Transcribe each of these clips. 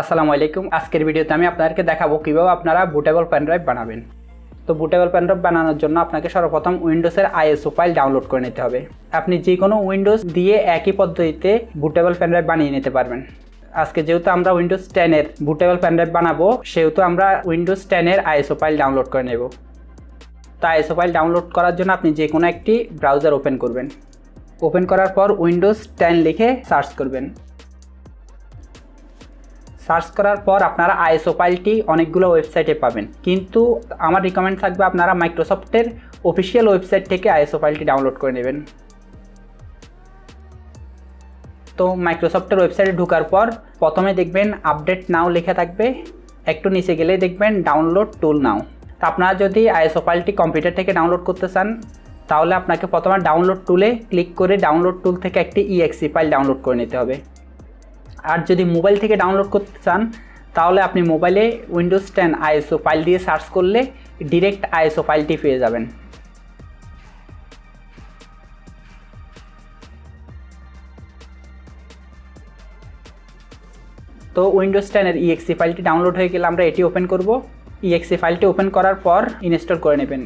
আসসালামু আলাইকুম। আজকের ভিডিওতে আমি আপনাদেরকে দেখাবো কিভাবে আপনারা বুটেবল পেনড্রাইভ বানাবেন। তো বুটেবল পেনড্রাইভ বানানোর জন্য আপনাকে সর্বপ্রথম উইন্ডোজের আইএসও ফাইল ডাউনলোড করে নিতে হবে। আপনি যে কোনো উইন্ডোজ দিয়ে একই পদ্ধতিতে বুটেবল পেনড্রাইভ বানিয়ে নিতে পারবেন। আজকে যেহেতু আমরা উইন্ডোজ 10 এর বুটেবল পেনড্রাইভ বানাবো, সেহেতু আমরা উইন্ডোজ 10 এর আইএসও ফাইল ডাউনলোড করে নেব। তো আইএসও ফাইল ডাউনলোড করার জন্য আপনি যে কোনো একটি ব্রাউজার ওপেন করবেন। ওপেন করার পর উইন্ডোজ 10 লিখে সার্চ করবেন। সার্চ করার পর আপনারা আইএসও ফাইলটি অনেকগুলো ওয়েবসাইটে পাবেন, কিন্তু আমার রিকমেন্ড থাকবে আপনারা মাইক্রোসফটের অফিসিয়াল ওয়েবসাইট থেকে আইএসও ফাইলটি ডাউনলোড করে নেবেন। তো মাইক্রোসফটের ওয়েবসাইটে ঢোকার পর প্রথমে দেখবেন আপডেট নাও লেখা থাকবে, একটু নিচে গেলে দেখবেন ডাউনলোড টুল নাও। তো আপনারা যদি আইএসও ফাইলটি কম্পিউটার থেকে ডাউনলোড করতে চান, তাহলে আপনাকে প্রথমে ডাউনলোড টুলে ক্লিক করে ডাউনলোড টুল থেকে একটি ইএক্সি ফাইল ডাউনলোড করে নিতে হবে। আর যদি মোবাইল থেকে ডাউনলোড করতে চান, তাহলে আপনি মোবাইলে উইন্ডোজ 10 আইএসও ফাইল দিয়ে সার্চ করলে ডিরেক্ট আইএসও ফাইলটি পেয়ে যাবেন। তো উইন্ডোজ 10 এর ইএক্সি ফাইলটি ডাউনলোড হয়ে গেলে আমরা এটি ওপেন করব। ইএক্সি ফাইলটি ওপেন করার পর ইনস্টল করে নেবেন।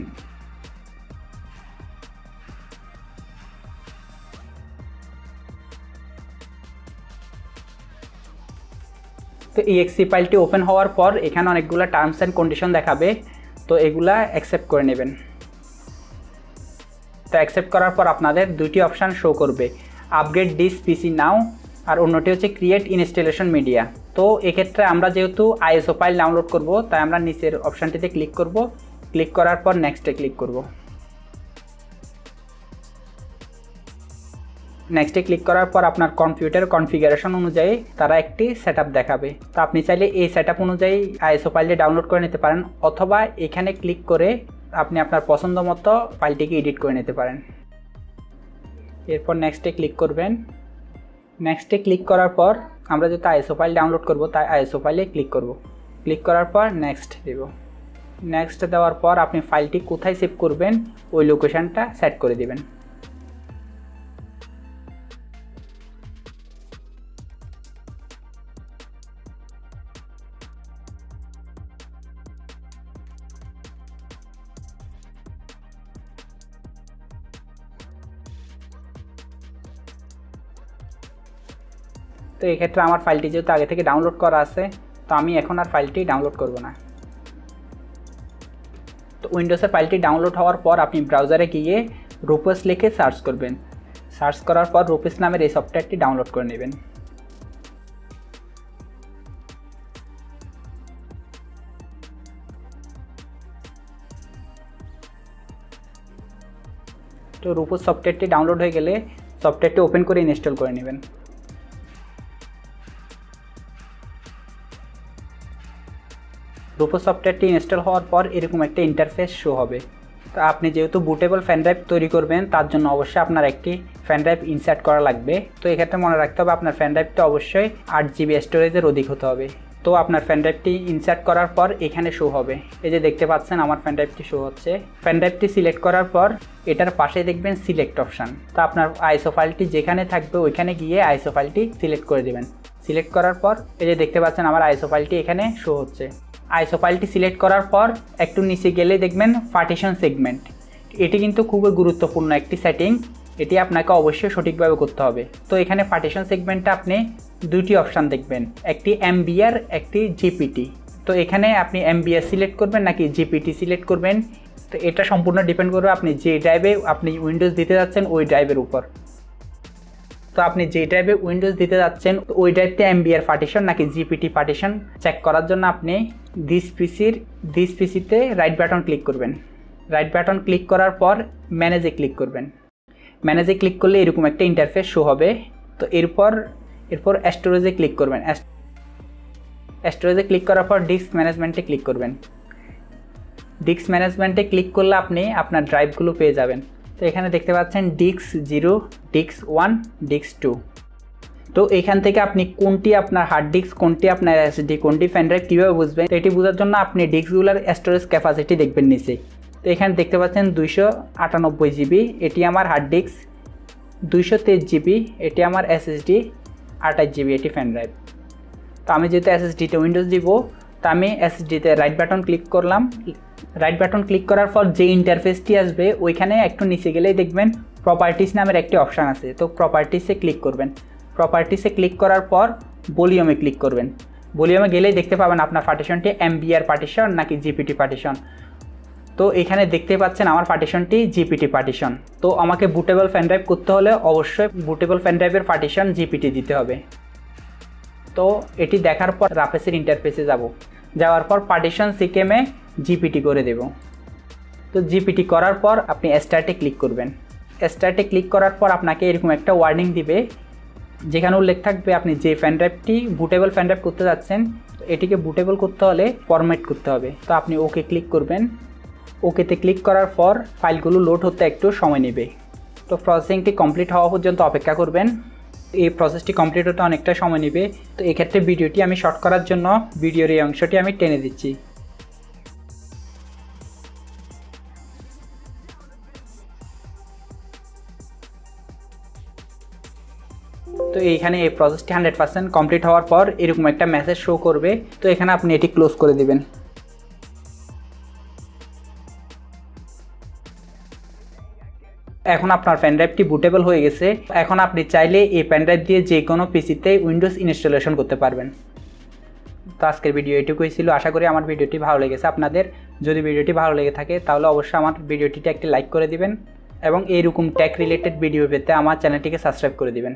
তো ইএক্সি ফাইলটি ওপেন হওয়ার পর এখানে অনেকগুলো টার্মস অ্যান্ড কন্ডিশন দেখাবে, তো এগুলা অ্যাকসেপ্ট করে নেবেন। তো অ্যাকসেপ্ট করার পর আপনাদের দুইটি অপশান শো করবে, আপগ্রেড দিস পিসি নাও আর অন্যটি হচ্ছে ক্রিয়েট ইনস্টলেশন মিডিয়া। তো এক্ষেত্রে আমরা যেহেতু আইএসও ফাইল ডাউনলোড করব, তাই আমরা নিচের অপশানটিতে ক্লিক করব। ক্লিক করার পর নেক্সটে ক্লিক করব। নেক্সটে ক্লিক করার পর আপনার কম্পিউটার কনফিগারেশন অনুযায়ী তারা একটি সেট আপ দেখাবে। তো আপনি চাইলে এই সেট আপ অনুযায়ী আইএসও ফাইলটি ডাউনলোড করে নিতে পারেন, অথবা এখানে ক্লিক করে আপনি আপনার পছন্দ মতো ফাইলটিকে এডিট করে নিতে পারেন। এরপর নেক্সটে ক্লিক করবেন। নেক্সটে ক্লিক করার পর আমরা যেহেতু আইএসও ফাইল ডাউনলোড করব, তাই আইএসও ফাইলে ক্লিক করব। ক্লিক করার পর নেক্সট দেব। নেক্সট দেওয়ার পর আপনি ফাইলটি কোথায় সেভ করবেন ওই লোকেশানটা সেট করে দেবেন। তো এক্ষেত্রে আমার ফাইলটি যেহেতু আগে থেকে ডাউনলোড করা আছে, তো আমি এখন আর ফাইলটি ডাউনলোড করব না। তো উইন্ডোজের ফাইলটি ডাউনলোড হওয়ার পর আপনি ব্রাউজারে গিয়ে রুফাস লিখে সার্চ করবেন। সার্চ করার পর রুফাস নামের এই সফটওয়্যারটি ডাউনলোড করে নেবেন। তো রুফাস সফটওয়্যারটি ডাউনলোড হয়ে গেলে সফটওয়্যারটি ওপেন করে ইনস্টল করে নেবেন। রুফাস সফটওয়্যারটি ইনস্টল হওয়ার পর এরকম একটা ইন্টারফেস শো হবে। তো আপনি যেহেতু বুটেবল পেনড্রাইভ তৈরি করবেন, তার জন্য অবশ্যই আপনার একটি পেনড্রাইভ ইনসার্ট করা লাগবে। তো এক্ষেত্রে মনে রাখতে হবে আপনার পেনড্রাইভটা অবশ্যই 8 GB স্টোরেজের অধিক হতে হবে। তো আপনার পেনড্রাইভটি ইনসার্ট করার পর এখানে শো হবে, এই যে দেখতে পাচ্ছেন আমার পেনড্রাইভটি শো হচ্ছে। পেনড্রাইভটি সিলেক্ট করার পর এটার পাশে দেখবেন সিলেক্ট অপশান। তো আপনার আইএসও ফাইলটি যেখানে থাকবে ওইখানে গিয়ে আইএসও ফাইলটি সিলেক্ট করে দেবেন। সিলেক্ট করার পর এই যে দেখতে পাচ্ছেন আমার আইএসও ফাইলটি এখানে শো হচ্ছে। আইএসও ফাইলটি সিলেক্ট করার পর একটু নিচে গেলে দেখবেন পার্টিশন সেগমেন্ট। এটি কিন্তু খুবই গুরুত্বপূর্ণ একটি সেটিং, এটি আপনাকে অবশ্যই সঠিকভাবে করতে হবে। তো এখানে পার্টিশন সেগমেন্টটা আপনি দুটি অপশান দেখবেন, একটি এমবিআর একটি জিপিটি। তো এখানে আপনি এমবিআর সিলেক্ট করবেন নাকি জিপিটি সিলেক্ট করবেন, তো এটা সম্পূর্ণ ডিপেন্ড করবে আপনি যে ড্রাইভে আপনি উইন্ডোজ দিতে যাচ্ছেন ওই ড্রাইভের উপর। তো আপনি যে ড্রাইভে উইন্ডোজ দিতে যাচ্ছেন ওই ড্রাইভতে এমবিআর পার্টিশন নাকি জিপিটি পার্টিশন চেক করার জন্য আপনি দিস পিসিতে রাইট বাটন ক্লিক করবেন। রাইট বাটন ক্লিক করার পর ম্যানেজে ক্লিক করবেন। ম্যানেজে ক্লিক করলে এরকম একটা ইন্টারফেস শো হবে। তো এরপর স্টোরেজে ক্লিক করবেন। স্টোরেজে ক্লিক করার পর ডিস্ক ম্যানেজমেন্টে ক্লিক করবেন। ডিস্ক ম্যানেজমেন্টে ক্লিক করলে আপনি আপনার ড্রাইভগুলো পেয়ে যাবেন। তো এখানে দেখতে পাচ্ছেন ডিস্ক 0, ডিস্ক 1, ডিস্ক 2। তো এখান থেকে আপনি কোনটি আপনার হার্ড ডিস্ক, কোনটি আপনার এসডি, কোনটি পেনড্রাইভ কীভাবে বুঝবেন, এটি বোঝার জন্য আপনি ডিস্কগুলোর স্টোরেজ ক্যাপাসিটি দেখবেন নিচে। তো এখানে দেখতে পাচ্ছেন 298 GB, এটি আমার হার্ড ডিস্ক, 223 GB, এটি আমার এসএসডি, 28 GB, এটি পেনড্রাইভ। তো तो हमें जेहतु एस एस डी विंडोज दीब तो हमें एस एस डी ते राइट बाटन क्लिक कर राइट बाटन क्लिक करार पर जे इंटरफेसटी आसबे ओइखाने एकटू नीचे गेलेई देखबेन प्रपार्टीज नामेर एकटी अपशन आछे। तो प्रपार्टीजे क्लिक करबेन, प्रपार्टीजे क्लिक करार पर वॉल्यूमे क्लिक करबेन, वॉल्यूमे गेलेई देखते पाबेन आपनार पार्टिशनटी एमबीआर पार्टिशन नाकि जीपीटी पार्टिशन। तो एखाने देखते पाच्छेन आमार पार्टिशनटी जीपीटी पार्टिशन। तो आमाके बुटेबल पेनड्राइव करते होले अवश्य बुटेबल पेनड्राइवेर पार्टिशन जीपीटी दिते होबे। तो एटी देखार पर राफेसर इंटरफेसे जाबो, जावार पर पार्टिशन सिके में जीपीटी करे देब। तो जीपीटी करार पर आपनी स्टार्टे क्लिक करबेन, स्टार्टे क्लिक करार पर आपनाके एरकम एकटा वार्निंग दिबे যেখানে উল্লেখ থাকবে আপনি যে পেনড্রাইভটি বুটেবল পেনড্রাইভ করতে যাচ্ছেন এটিকে বুটেবল করতে হলে ফরম্যাট করতে হবে। তো আপনি ওকে ক্লিক করবেন, ওকেতে ক্লিক করার পর ফাইলগুলো লোড হতে একটু সময় নেবে। তো প্রসেসিংটি কমপ্লিট হওয়া পর্যন্ত অপেক্ষা করবেন, এই প্রসেসটি কমপ্লিট হতে অনেকটা সময় নেবে। তো এক্ষেত্রে ভিডিওটি আমি শর্ট করার জন্য ভিডিওর এই অংশটি আমি টেনে দিচ্ছি। तो ये प्रसेसटी 100% कमप्लीट हवार पर एरकम एक मैसेज शो करबे। तो एखाने आपनी एटी क्लोज कर दिबेन। एखन आपनार पेनड्राइवटी बुटेबल हो गेछे, एखन आपनी चाइले ए पेनड्राइव दिए जे कोनो पीसीते विंडोज इनस्टलेशन करते पारबेन। तो आजकेर भिडियो एटुकुई छिलो। आशा करी आमार भिडियोटी भालो लेगेछे आपनादेर। जदि भिडियोटी भालो लेगे थाके ताहले अवश्य आमार भिडियोटीते एकटी लाइक करे दिबेन এবং এরকম টেক রিলেটেড ভিডিও পেতে আমার চ্যানেলটিকে সাবস্ক্রাইব করে দিবেন।